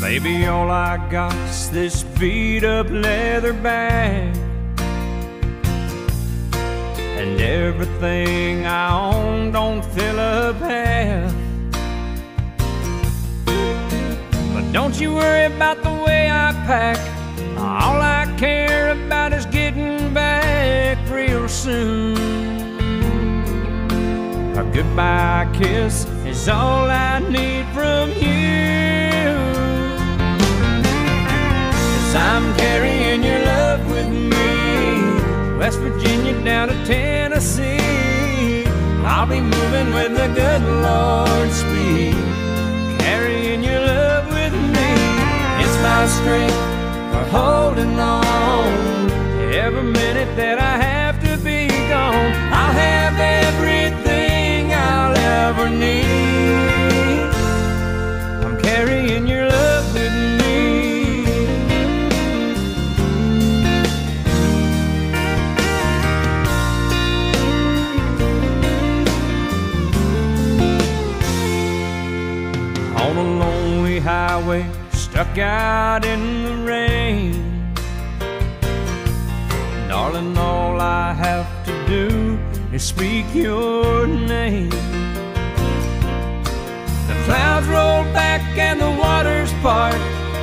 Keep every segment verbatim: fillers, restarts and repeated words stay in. Maybe all I got's this beat-up leather bag and everything I own don't fill up half. But don't you worry about the way I pack. All I care about is getting back real soon. A goodbye kiss is all I need from you. I'm carrying your love with me, West Virginia down to Tennessee. I'll be moving with the good Lord speed, carrying your love with me. It's my strength for holding on, every minute that I have to be gone. I'll have everything I'll ever need. I'm carrying your love with me. On a lonely highway, stuck out in the rain, darling, all I have to do is speak your name. The clouds roll back and the waters part,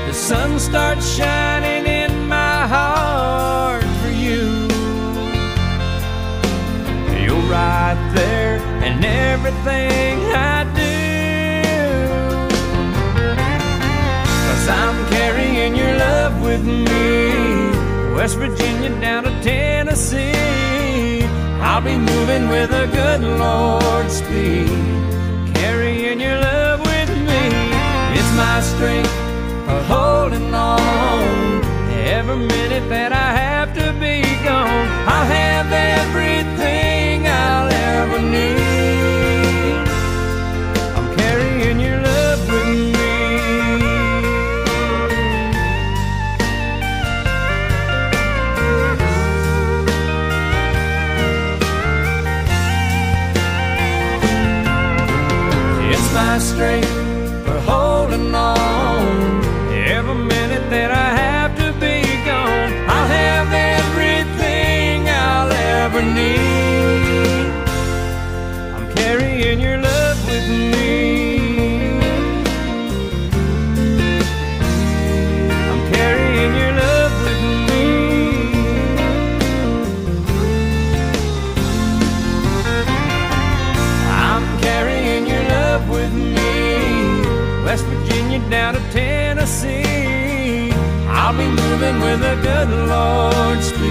the sun starts shining in my heart for you. You're right there in everything I do. I'm carrying your love with me, West Virginia down to Tennessee. I'll be moving with a good Lord speed, carrying your love with me. It's my strength for holding on, every minute that I have to be gone. I'll have everything I'll ever need. I'm carrying your love with me. My strength for holding on, every minute that I have to be gone. I'll have everything I'll ever need. I'm carrying your love with me. I'm carrying your love with me. I'm carrying your love with me, West Virginia down to Tennessee. I'll be moving with a good Lord's speed.